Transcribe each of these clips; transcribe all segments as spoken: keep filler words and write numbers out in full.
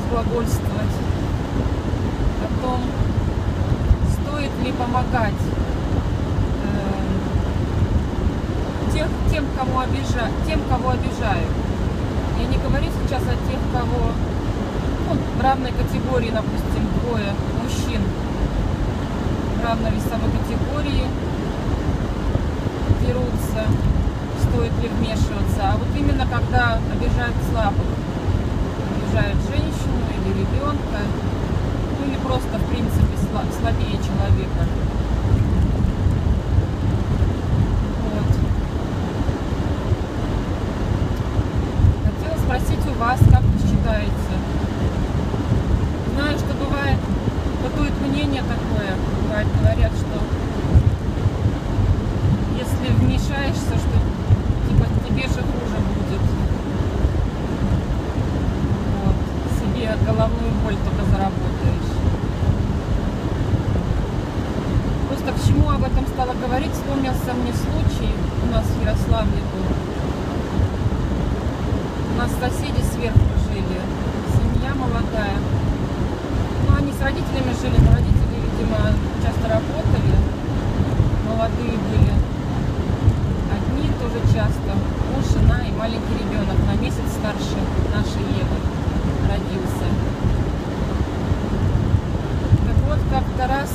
разглагольствовать о том, стоит ли помогать э, тех, тем, кому обижа, тем, кого обижают. Я не говорю сейчас о тех, кого ну, в равной категории, допустим, двое мужчин в равной весовой категории дерутся, стоит ли вмешиваться. А вот именно когда обижают слабых, обижают женщину или ребенка, ну или просто в принципе слабее человека. Вот. Хотела спросить у вас, как вы считаете? Знаю, что бывает, бытует мнение такое, бывает, говорят, что если вмешаешься, что типа тебе же хуже будет. Вот. Себе головную боль только заработаешь. Просто к чему об этом стала говорить, вспомнился мне случай. У нас в Ярославле был. У нас соседи сверху жили. Семья молодая. Ну, они с родителями жили, но родители, видимо, часто работали. Молодые были. Тоже часто муж, жена и маленький ребенок на месяц старше нашей Евы родился. Так вот, как-то раз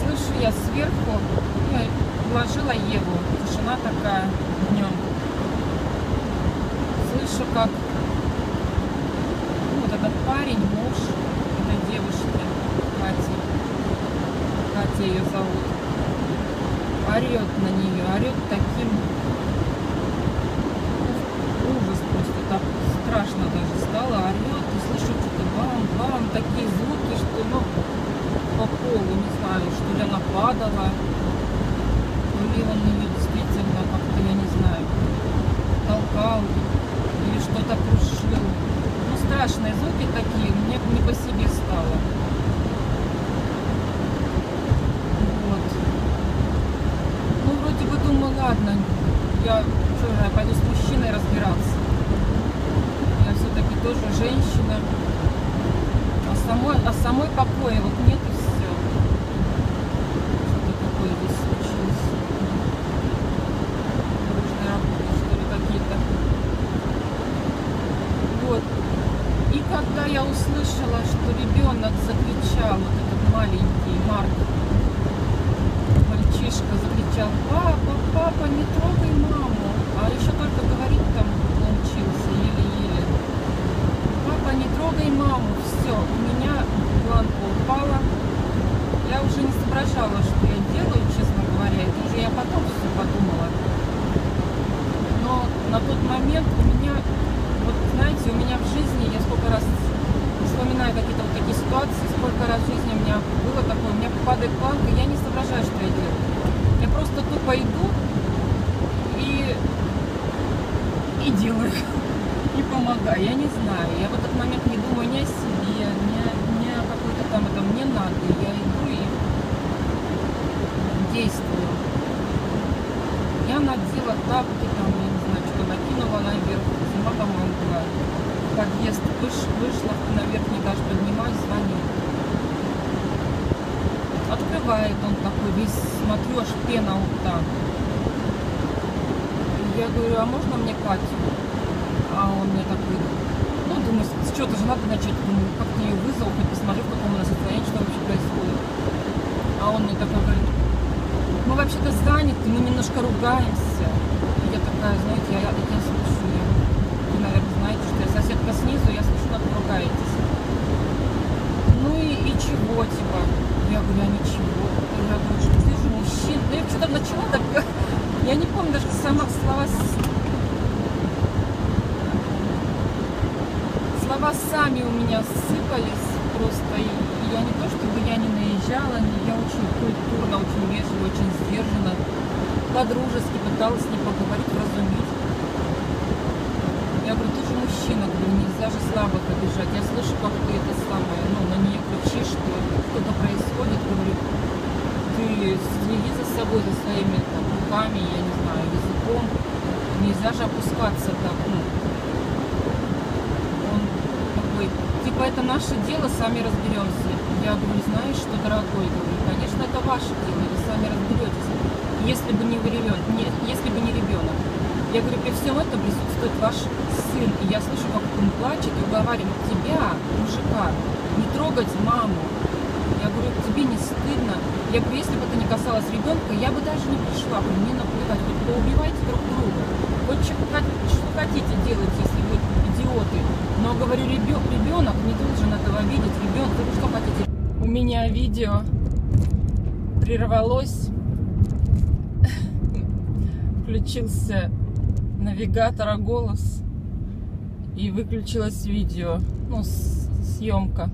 слышу я сверху, ну, вложила Еву, тишина такая днем. Слышу, как ну, вот этот парень, муж этой девушки, Катя, Катя ее зовут, орет на нее, орет таким ужас просто, так страшно даже стало, орет, и слышу что-то бам-бам, такие звуки, что ну, по полу, не знаю, что ли она падала, или он ее действительно как-то, я не знаю, толкал, или что-то крушил. Ну, страшные звуки такие, мне не по себе стало. Думаю, ладно, я, что, я пойду с мужчиной разбираться. Я все-таки тоже женщина. А самой, а самой покоя вот нет и все. Что-то такое здесь случилось. Нужные работы, что ли, какие-то. Вот. И когда я услышала, что ребенок закричал, вот этот маленький Марк, мальчишка закричал: папа, папа, не трогай маму. А еще только говорить там научился еле-еле. Папа, не трогай маму. Все, у меня планка упала. Я уже не соображала, что я делаю, честно говоря. Это уже я потом все подумала. Но на тот момент у меня, вот знаете, у меня в жизни, я сколько раз вспоминаю какие-то вот такие ситуации, сколько раз в жизни у меня было такое, у меня падает планка, я не соображаю, что я делаю. Я просто тупо иду и, и делаю, и помогаю, я не знаю. Я в этот момент не думаю ни о себе, ни о, ни о какой-то там, это мне надо, я иду и действую. Я надела тапки, там, я не знаю, что-то накинула наверх, зима, по-моему, была. Подъезд выш, вышла, на верхний этаж поднимаюсь, звоню. Открывает он такой, весь, смотрю, аж пена вот там. Я говорю: а можно мне Катю? А он мне такой, ну, думаю, с чего-то же надо начать, думаю, как-то ее вызову, хоть посмотрю, в каком у нас состоянии, что вообще происходит. А он мне такой говорит: мы вообще-то заняты, мы немножко ругаемся. И я такая, знаете, я, я слышу, я, вы, наверное, знаете, что я соседка снизу, я слышу, как вы ругаетесь. Ну и, и чего, типа? Я говорю: а ничего. Я говорю, что ты же мужчина. Да я что-то начала так. Я не помню даже сама слова. Слова сами у меня сыпались просто. И я не то чтобы я не наезжала, я очень культурно, очень вежливо, очень сдержанно, по-дружески пыталась не поговорить, разуметь. Я говорю: ты же мужчина, говорю, нельзя же слабых обижать. Я слышу, как ты это самое, ну, на нее кричишь, что что-то происходит, говорю, ты следи за собой, за своими там, руками, я не знаю, языком. Нельзя же опускаться так, ну, это наше дело, сами разберемся. Я говорю, знаешь что, дорогой, говорю, конечно, это ваше дело, вы сами разберетесь, если бы не вы ребенок, нет, если бы не ребенок. Я говорю, при всем этом присутствует ваш сын, и я слышу, как он плачет и уговаривает тебя, мужика, не трогать маму. Я говорю, тебе не стыдно? Я говорю, если бы это не касалось ребенка, я бы даже не пришла, мне наплевать, хоть поубивайте друг друга, хоть что хотите делать, если вы идиоты. Но, говорю, ребенок не должен этого видеть, ребенок, вы что хотите? У меня видео прервалось, включился навигатора голос и выключилось видео, ну, съемка.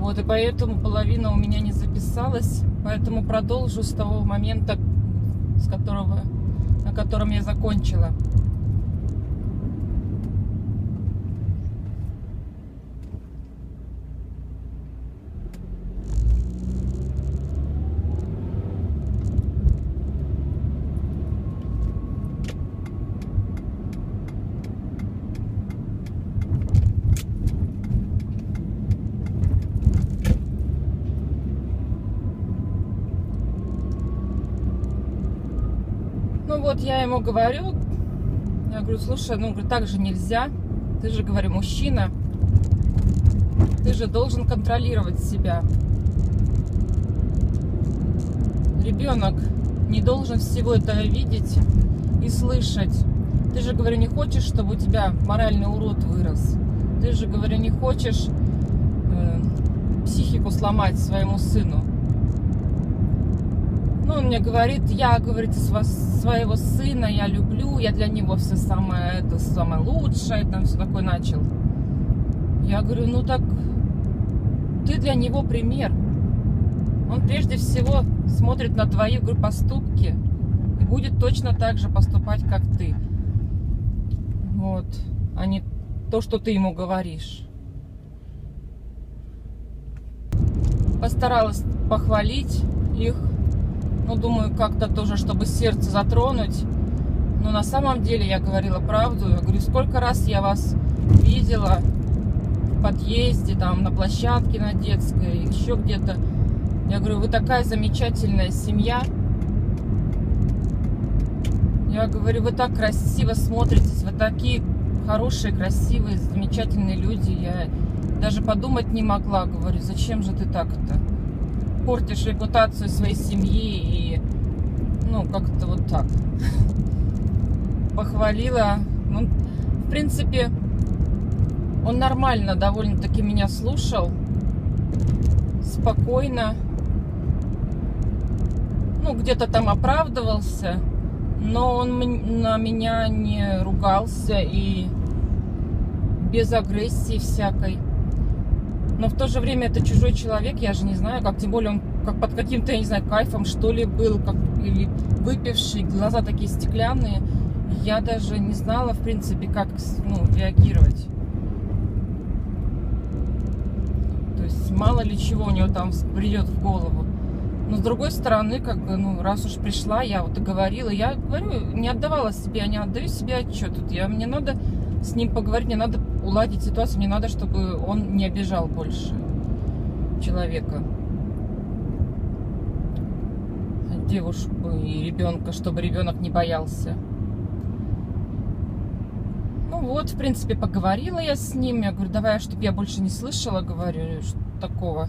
Вот, и поэтому половина у меня не записалась, поэтому продолжу с того момента, с которого, на котором я закончила. Вот я ему говорю, я говорю, слушай, ну, говорю, так же нельзя, ты же, говорю, мужчина, ты же должен контролировать себя. Ребенок не должен всего этого видеть и слышать. Ты же, говорю, не хочешь, чтобы у тебя моральный урод вырос. Ты же, говорю, не хочешь э, психику сломать своему сыну. Ну, он мне говорит, я, говорит, своего сына я люблю, я для него все самое, это самое лучшее, там все такое начал. Я говорю, ну так ты для него пример. Он прежде всего смотрит на твои, говорю, поступки и будет точно так же поступать, как ты. Вот, а не то, что ты ему говоришь. Постаралась похвалить их. Ну, думаю, как-то тоже, чтобы сердце затронуть. Но на самом деле я говорила правду. Я говорю, сколько раз я вас видела в подъезде, там, на площадке на детской, еще где-то. Я говорю, вы такая замечательная семья. Я говорю, вы так красиво смотритесь, вы такие хорошие, красивые, замечательные люди. Я даже подумать не могла. Говорю, зачем же ты так-то? Портишь репутацию своей семьи и, ну, как-то вот так. Похвалила. Ну, в принципе, он нормально довольно-таки меня слушал. Спокойно. Ну, где-то там оправдывался, но он на меня не ругался и без агрессии всякой. Но в то же время это чужой человек, я же не знаю, как, тем более он как под каким-то, я не знаю, кайфом что ли был, как, или выпивший, глаза такие стеклянные. Я даже не знала, в принципе, как, ну, реагировать. То есть мало ли чего у него там придет в голову. Но с другой стороны, как бы, ну, раз уж пришла, я вот и говорила, я говорю, не отдавала себе, я не отдаю себе отчет. Я, мне надо с ним поговорить, мне надо уладить ситуацию, мне надо, чтобы он не обижал больше человека, девушку и ребенка, чтобы ребенок не боялся. Ну вот, в принципе, поговорила я с ним, я говорю, давай, чтобы я больше не слышала, говорю, что такого,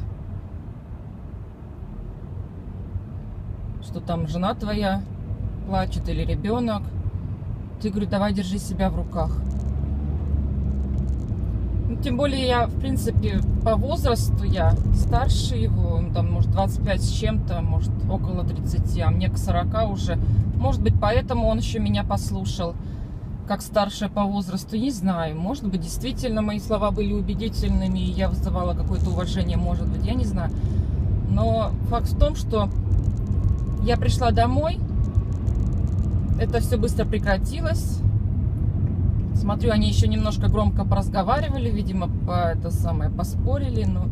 что там жена твоя плачет или ребенок, ты, говорю, давай держи себя в руках. Тем более я, в принципе, по возрасту я старше его, он там, может, двадцать пять с чем-то, может, около тридцати, а мне к сорока уже. Может быть, поэтому он еще меня послушал, как старшая по возрасту, не знаю. Может быть, действительно мои слова были убедительными, и я вызывала какое-то уважение, может быть, я не знаю. Но факт в том, что я пришла домой, это все быстро прекратилось. Смотрю, они еще немножко громко поразговаривали, видимо, по, это самое, поспорили, но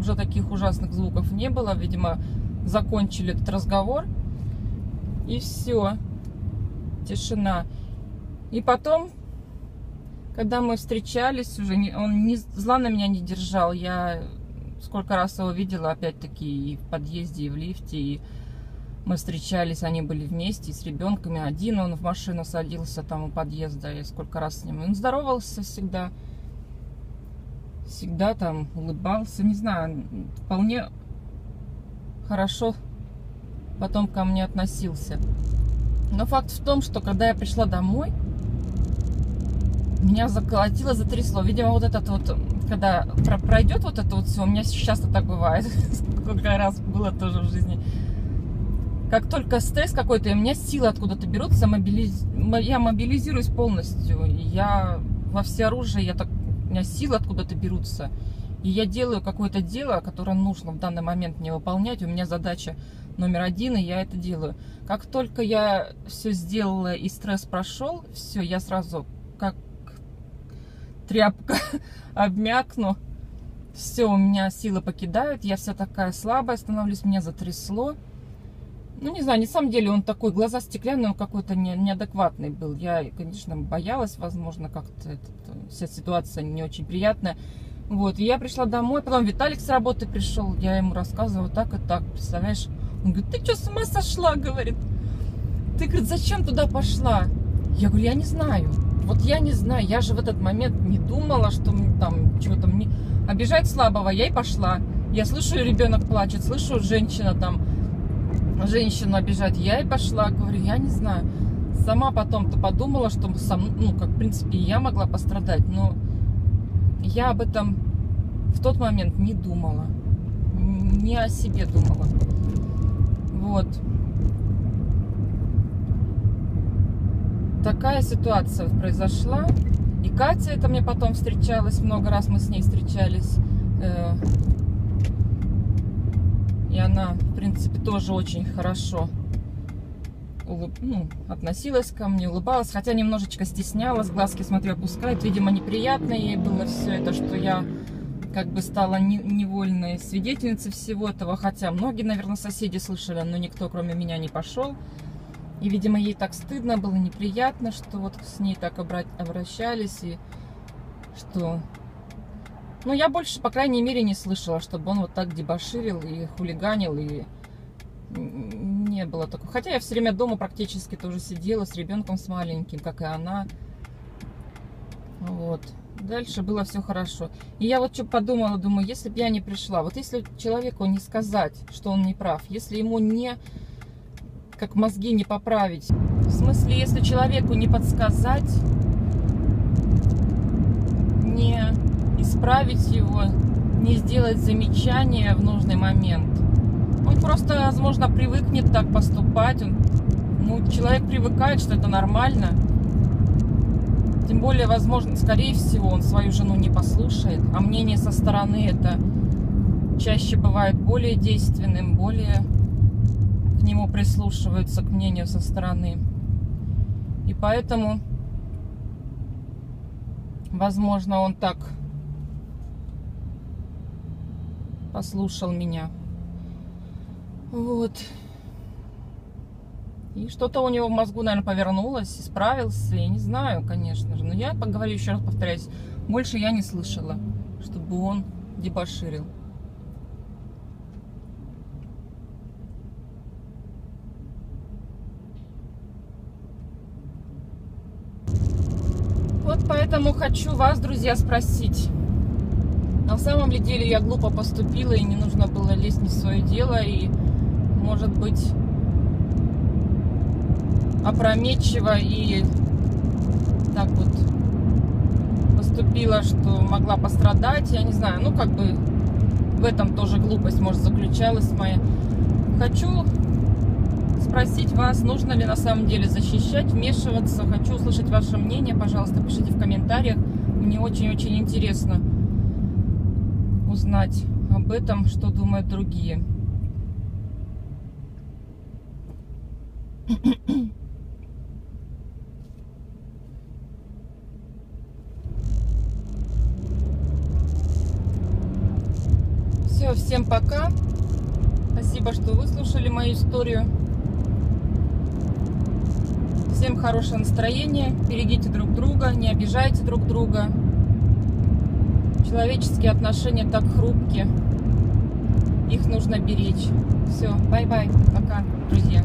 уже таких ужасных звуков не было. Видимо, закончили этот разговор, и все, тишина. И потом, Когда мы встречались, уже не, он не, зла на меня не держал. Я сколько раз его видела, опять-таки, и в подъезде, и в лифте. И мы встречались, они были вместе с ребенками. Один он в машину садился там у подъезда. И сколько раз с ним. Он здоровался всегда. Всегда там улыбался. Не знаю, вполне хорошо потом ко мне относился. Но факт в том, что когда я пришла домой, меня заколотило, затрясло. Видимо, вот этот вот, когда пройдет вот это вот все, у меня сейчас так бывает, сколько раз было тоже в жизни. Как только стресс какой-то, и у меня силы откуда-то берутся, мобилиз... я мобилизируюсь полностью. Я во всеоружии, я так... у меня силы откуда-то берутся. И я делаю какое-то дело, которое нужно в данный момент мне выполнять. У меня задача номер один, и я это делаю. Как только я все сделала и стресс прошел, все, я сразу как тряпка обмякну. Все, у меня силы покидают, я вся такая слабая становлюсь, меня затрясло. Ну, не знаю, на самом деле он такой, глаза стеклянные, он какой-то не, неадекватный был. Я, конечно, боялась, возможно, как-то вся ситуация не очень приятная. Вот, и я пришла домой, потом Виталик с работы пришел, я ему рассказывала так и так, представляешь? Он говорит, ты что, с ума сошла, говорит. Ты, говорит, зачем туда пошла? Я говорю, я не знаю. Вот я не знаю, я же в этот момент не думала, что там чего-то мне... Обижать слабого, я и пошла. Я слышу, ребенок плачет, слышу, женщина там... Женщину обижать, я и пошла. Говорю, я не знаю. Сама потом-то подумала, что сам... Ну, как, в принципе, я могла пострадать, но... Я об этом в тот момент не думала. Не о себе думала. Вот. Такая ситуация произошла. И Катя, это мне потом встречалась. Много раз мы с ней встречались. И она, в принципе, тоже очень хорошо улыб... ну, относилась ко мне, улыбалась. Хотя немножечко стеснялась, глазки, смотрю, опускает. Видимо, неприятно ей было все это, что я как бы стала невольной свидетельницей всего этого. Хотя многие, наверное, соседи слышали, но никто, кроме меня, не пошел. И, видимо, ей так стыдно было, неприятно, что вот с ней так обращались. И что... Ну, я больше, по крайней мере, не слышала, чтобы он вот так дебоширил и хулиганил, и не было такого. Хотя я все время дома практически тоже сидела с ребенком, с маленьким, как и она. Вот. Дальше было все хорошо. И я вот что подумала, думаю, если бы я не пришла, вот если человеку не сказать, что он не прав, если ему не, как мозги не поправить, в смысле, если человеку не подсказать, не... исправить его, не сделать замечания в нужный момент. Он просто, возможно, привыкнет так поступать. Он, ну, человек привыкает, что это нормально. Тем более, возможно, скорее всего, он свою жену не послушает. А мнение со стороны это чаще бывает более действенным, более к нему прислушиваются, к мнению со стороны. И поэтому, возможно, он так... послушал меня. Вот. И что-то у него в мозгу, наверное, повернулось, исправился. Я не знаю, конечно же. Но я поговорю, еще раз повторяюсь. Больше я не слышала, чтобы он дебоширил. Вот поэтому хочу вас, друзья, спросить. На самом ли деле я глупо поступила, и не нужно было лезть не в свое дело, и, может быть, опрометчиво и так вот поступила, что могла пострадать, я не знаю, ну, как бы в этом тоже глупость, может, заключалась моя. Хочу спросить вас, нужно ли на самом деле защищать, вмешиваться, хочу услышать ваше мнение, пожалуйста, пишите в комментариях, мне очень-очень интересно узнать об этом, что думают другие. Все, всем пока. Спасибо, что выслушали мою историю. Всем хорошего настроения, берегите друг друга, не обижайте друг друга. Человеческие отношения так хрупки, их нужно беречь. Все, бай-бай, пока, друзья.